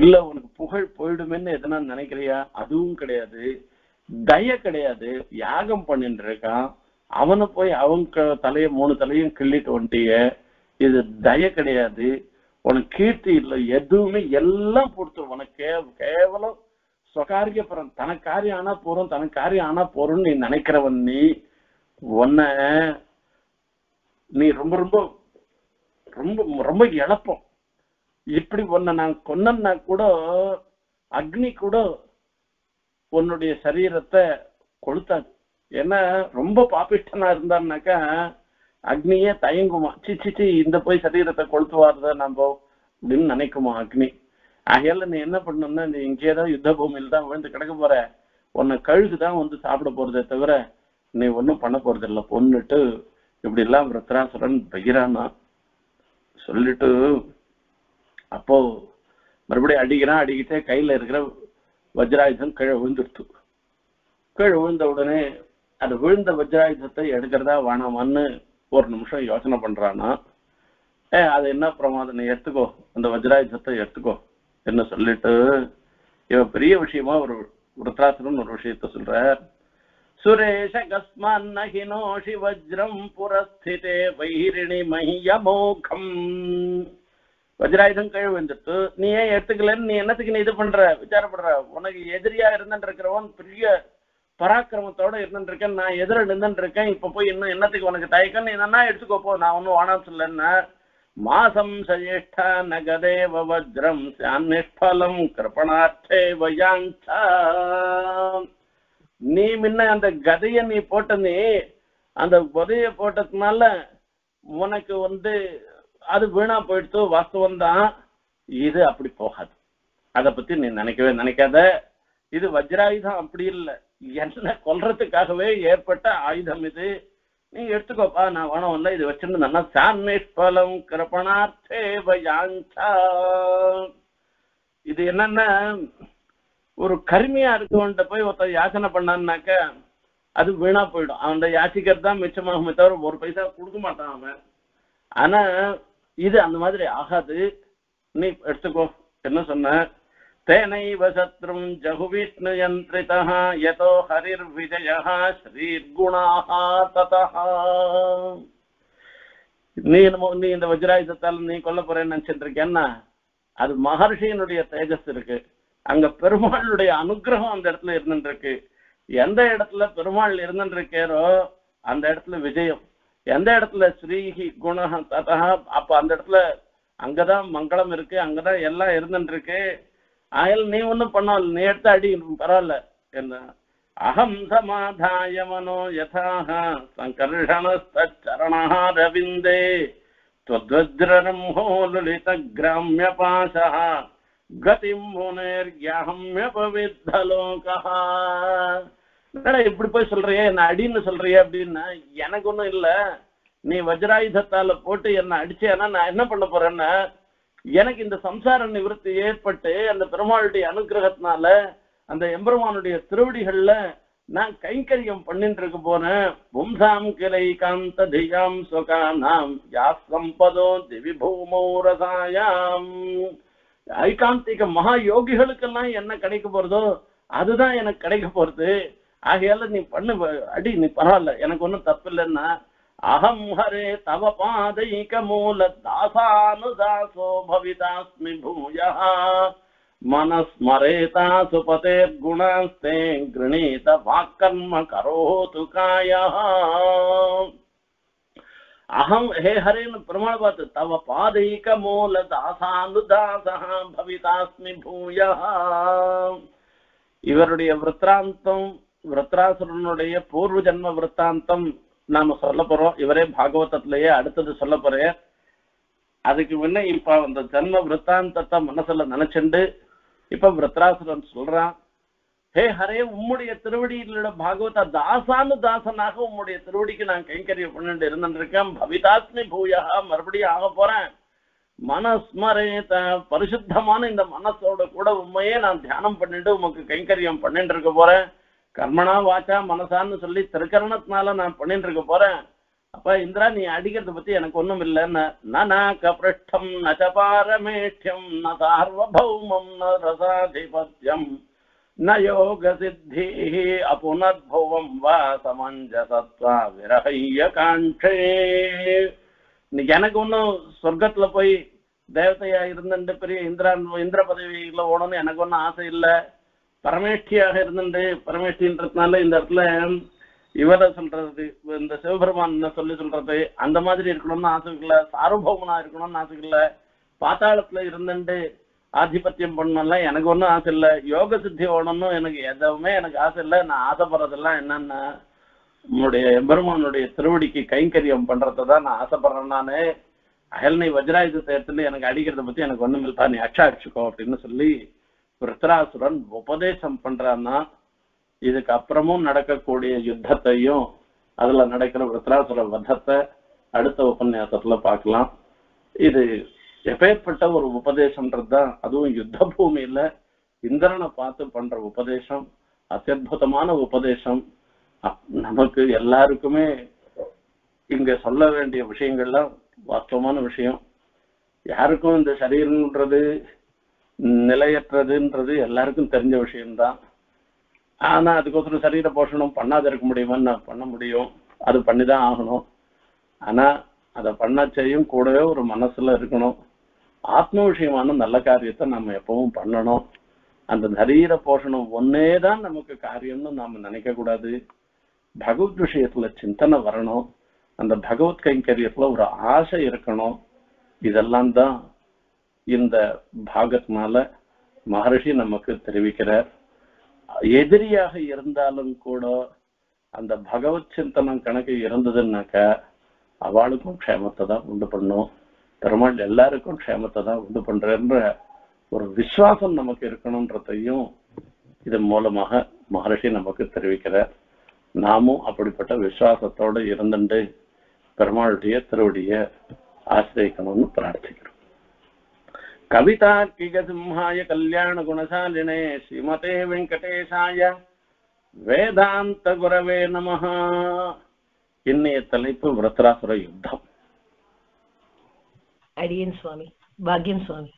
இல்ல உனக்கு புகழ் போயிடுமேன்னு எதனா நினைக்கிறியா, அதுவும் கிடையாது. தய கிடையாது, யாகம் பண்ணிட்டு இருக்கான் அவனை போய் அவங்க தலைய 3 தலையும் கிள்ளிட்டு வந்துட்டிய, இது தய கிடையாது. உனக்கு கீர்த்தி இல்லை, எதுவுமே எல்லாம் கொடுத்துரு. உனக்கு கேவலம் சொகாரிய புறம், தனக்காரியம் ஆனா போறோம், தனக்காரியம் ஆனா போறோம்னு நீ நினைக்கிறவன். நீ உன்னை நீ ரொம்ப ரொம்ப ரொம்ப ரொம்ப இழப்போம். இப்படி உன்னை நான் கொன்னா கூட அக்னி கூட உன்னுடைய சரீரத்தை கொளுத்தாது. ஏன்னா ரொம்ப பாப்பிஷ்டனா இருந்தான்னாக்கா அக்னியே தயங்குமா, சிச்சிச்சி இந்த போய் சரீரத்தை கொளுத்துவாருத நம்ம அப்படின்னு நினைக்குமா அக்னி. ஆகையால நீ என்ன பண்ணணும்னா, நீ இங்கேதான் யுத்த பூமியில தான் விழுந்து கிடக்க போற, உன்னை கழுகுதான் வந்து சாப்பிட போறதே தவிர நீ ஒன்றும் பண்ண போறது இல்லை பொண்ணுட்டு இப்படி எல்லாம் விருத்ராசுரன் பகிரானா சொல்லிட்டு அப்போ மறுபடியும் அடிக்கிறான். அடிக்கிட்டே கையில இருக்கிற வஜ்ராயுதம் கீழே விழுந்துடுத்து. கீழே விழுந்த உடனே அது விழுந்த வஜ்ராயுதத்தை எடுக்கிறதா வேணாமான்னு ஒரு நிமிஷம் யோசனை பண்றான்னா, அது என்ன பிரமாதனை எடுத்துக்கோ, அந்த வஜ்ராயுதத்தை எடுத்துக்கோ என்ன சொல்லிட்டு இவன் பெரிய விஷயமா ஒரு விருத்ராசுரன் ஒரு விஷயத்த சொல்ற. சுரேஷ கஸ்மான் நகினோஷி வஜ்ரம் புரஸ்திதே வைரிணி மஹியமோகம். வஜ்ராயுதம் கீழே விழுந்துட்டு நீ ஏன் எடுத்துக்கலன்னு நீ என்னத்துக்கு நீ இது பண்ற விசாரப்படுற, உனக்கு எதிரியா இருந்துட்டு இருக்கிறவன் பெரிய பராக்கிரமத்தோட இருந்துட்டு இருக்கேன், நான் எதிர நின்றுட்டு இருக்கேன், இப்ப போய் இன்னும் என்னத்துக்கு உனக்கு தயக்கம், என்னன்னா எடுத்துக்கோப்போ, நான் ஒன்னும் வேணாம் சொல்லன்னா. மாசம் சஜேஷ்டா நகதேவ வஜ்ரம் சாநிஷ்பலம் கிருபணார்த்தே வயாஞ்சா. நீ முன்ன அந்த கதைய நீ போட்டனே, அந்த கதைய போட்டதுனால உனக்கு அது வீணா போயிடுத்து, வாஸ்தவம் தான். இது அப்படி போகாது, அதை பத்தி நீ நினைக்கவே நினைக்காத. இது வஜ்ராயுதம் அப்படி இல்லை, என்ன கொல்றதுக்காகவே ஏற்பட்ட ஆயுதம் இது, நீ எடுத்துக்கோப்பா, நான் வேணும் இல்லை இது வச்சிருந்தேன்னா. சான்மேஷ்பலம் கிருபணார்த்தே வயாஞ்சா. இது என்னன்னா, ஒரு கருமையா இருக்கவன்ட்ட போய் ஒருத்த யாசனை பண்ணான்னாக்க அது வீணா போயிடும். அவன் யாசிக்கிறது தான் மிச்சமாகுமே தவிர ஒரு பைசா கொடுக்க மாட்டான் அவன். ஆனா இது அந்த மாதிரி ஆகாது, நீ எடுத்துக்கோ என்ன சொன்ன. தேனைவ சத்ரும் ஜகு விஷ்ணு யந்திரிதஹ யதோ ஹரிர் விஜயஹ ஸ்ரீர்குணாஹ ததஹ. நீ இந்த வஜ்ராயுதத்தால் நீ கொல்ல போறேன்னு நினைச்சிட்டு இருக்கேன்னா, அது மகர்ஷியினுடைய தேஜஸ் இருக்கு, அங்க பெருமாளுடைய அனுகிரகம் அந்த இடத்துல இருந்துருக்கு. எந்த இடத்துல பெருமாள் இருந்துருக்காரோ அந்த இடத்துல விஜயம். எந்த இடத்துல ஸ்ரீஹி குணஹ ததஹ, அப்ப அந்த இடத்துல அங்கதான் மங்களம் இருக்கு, அங்கதான் எல்லாம் இருந்துருக்கு. ஆயில் நீ ஒன்னும் பண்ணால், நீ எடுத்து அடி பரவாயில்ல என்ன. அகம் சமாதாய மனோ யதாஹ சங்கர்ஷணஸ்தச்சரணஹ ரவிந்தே த்வத்வஜ்ரரம்ஹோ லலித கிராம்ய பாசஹ கதிம் முனேர்யஹம்ய பவித்தலோகஹ. என்னடா இப்படி போய் சொல்றியே, என்ன அடின்னு சொல்றியே அப்படின்னா, எனக்கு ஒன்றும் இல்லை, நீ வஜ்ராயுதத்தால போட்டு என்ன அடிச்சேன்னா நான் என்ன பண்ண போறேன்னா, எனக்கு இந்த சம்சார நிவர்த்தி ஏற்பட்டு அந்த பெருமாளுடைய அனுகிரகத்தினால அந்த எம்பெருமானுடைய திருவடிகள்ல நான் கைங்கரியம் பண்ணிட்டு இருக்க போறேன். பும்சாம் கிளை காந்த தியாம் சுகானாம் யா சம்பதோ திவி பூமோரசாயாம். ஐகாந்திக மகா யோகிகளுக்கெல்லாம் என்ன கிடைக்க போறதோ அதுதான் எனக்கு கிடைக்க போறது. ஆகையால நீ பண்ணு அடி, நீ பரவாயில்ல, எனக்கு ஒன்றும் தப்பு இல்லைன்னா. அஹம் ஹரே தவ பாதைக மூல தாசானுதாசோ பவிதாஸ்மி பூயா மனஸ்மரேதா சுபதேர் குணாஸ்தே கிருணீத வாக்கர்ம கரோது காயா. அஹம் ஹே ஹரேன்னு பிரமாண பாத்து, தவ பாதைக மூல தாசானுதாசா பவிதாஸ்மி பூயா. இவருடைய விருத்தாந்தம், விருத்ராசுரனுடைய பூர்வ ஜன்ம விருத்தாந்தம் நாம சொல்ல போறோம். இவரே பாகவதத்திலேயே அடுத்தது சொல்ல போறேன். அதுக்கு முன்ன இப்ப அந்த ஜன்ம விருத்தாந்தத்தை மனசுல நினைச்சுண்டு இப்ப விருத்ராசுரன் சொல்றான், ஹே ஹரே உம்முடைய திருவடியில பாகவத தாசானு தாசனாக உம்முடைய திருவடிக்கு நான் கைங்கரியம் பண்ணிட்டு இருந்துருக்கேன். பவிதாத்மி பூயா, மறுபடியும் ஆக போறேன். மனஸ்மரே பரிசுத்தமான இந்த மனசோட கூட உண்மையே நான் தியானம் பண்ணிட்டு உமக்கு கைங்கரியம் பண்ணிட்டு இருக்க போறேன். கர்மனா வாச்சா மனசான்னு சொல்லி திருக்கரணத்தினால நான் பண்ணிட்டு இருக்க போறேன். அப்ப இந்திரா நீ அடிக்கிறத பத்தி எனக்கு ஒண்ணும் இல்லைன்னு, நனா கபிருஷ்டம் நச்சபாரமேட்யம் ந சார்வபௌமம் ந ரசாதிபத்தியம் ந யோக சித்தி அபுனர்பவம் வா சமஞ்சசத்வா விரஹய்ய காஞ்சே. எனக்கு ஒன்னும் சொர்க்கத்துல போய் தேவதையா இருந்துட்டு பெரிய இந்திர பதவியில ஓடணும்னு எனக்கு ஒன்னும் ஆசை இல்லை. பரமேஷ்டியாக இருந்துட்டு, பரமேஷ்டின்றதுனால இந்த இடத்துல இவரை சொல்றது, இந்த சிவபெருமான் சொல்லி சொல்றது, அந்த மாதிரி இருக்கணும்னு ஆசைக்கல, சார்பௌமனா இருக்கணும்னு ஆசைக்கல, பாத்தாளத்துல இருந்துட்டு ஆதிபத்தியம் பண்ணலாம் எனக்கு ஒன்றும் ஆசை இல்லை, யோக சித்தி ஓடணும் எனக்கு எதுவுமே எனக்கு ஆசை இல்லை. நான் ஆசைப்படுறதெல்லாம் என்னன்னா உன்னுடைய பெருமானுடைய திருவடிக்கு கைங்கரியம் பண்றதுதான் நான் ஆசைப்படுறேன். நானு அயல்னை வஜ்ராயுதத்தை எடுத்துட்டு எனக்கு அடிக்கிறத பத்தி எனக்கு ஒண்ணும் இல்லை, நீ அச்சா அடிச்சுக்கோ அப்படின்னு சொல்லி விருத்ராசுரன் உபதேசம் பண்றான்னா, இதுக்கு அப்புறமும் நடக்கக்கூடிய யுத்தத்தையும் அதுல நடக்கிற விருத்ராசுர வதத்தை அடுத்த உபன்யாசத்துல பார்க்கலாம். இது எப்பேற்பட்ட ஒரு உபதேசம்ன்றதுதான், அதுவும் யுத்த பூமியில இந்திரனை பார்த்து பண்ற உபதேசம், அத்தியுதமான உபதேசம். நமக்கு எல்லாருக்குமே இங்க சொல்ல வேண்டிய விஷயங்கள்லாம் வாஸ்தவமான விஷயம். யாருக்கும் இந்த சரீரம்ன்றது நிலையற்றதுன்றது எல்லாருக்கும் தெரிஞ்ச விஷயம்தான். ஆனா அதுக்கொசரம் சரீர போஷணம் பண்ணாத இருக்க முடியுமான்னு பண்ண முடியும், அது பண்ணிதான் ஆகணும். ஆனா அதை பண்ணாச்சையும் கூடவே ஒரு மனசுல இருக்கணும், ஆத்ம விஷயமான நல்ல காரியத்தை நம்ம எப்பவும் பண்ணணும். அந்த சரீர போஷணம் ஒன்னே தான் நமக்கு காரியம்னு நாம நினைக்க கூடாது. பகவத் விஷயத்துல சிந்தனை வரணும், அந்த பகவத் கைங்கரியத்துல ஒரு ஆசை இருக்கணும். இதெல்லாம் தான் இந்த பாகத்தினால மகரிஷி நமக்கு தெரிவிக்கிறார். எதிரியாக இருந்தாலும் கூட அந்த பகவத் சிந்தனம் கணக்கு இருந்ததுன்னாக்கா அவளுக்கும் க்ஷேமத்தை தான் உண்டு பண்ணும். பெருமாள் எல்லாருக்கும் க்ஷேமத்தை தான் உண்டு பண்றன்ற ஒரு விசுவாசம் நமக்கு இருக்கணும்ன்றதையும் இதன் மூலமாக மகரிஷி நமக்கு தெரிவிக்கிறார். நாமும் அப்படிப்பட்ட விசுவாசத்தோடு இருந்துட்டு பெருமாளுடைய திருவடியை ஆசிரியக்கணும்னு பிரார்த்திக்கிறோம். கவிதார்க்கிக சிம்ஹாய கல்யாண குணசாலினே ஸ்ரீமதே வெங்கடேசாய வேதாந்த குரவே நமஹ. இன்னைய தலைப்பு விருத்ராசுர யுத்தம். அடியேன் சுவாமி, பாக்யம் சுவாமி.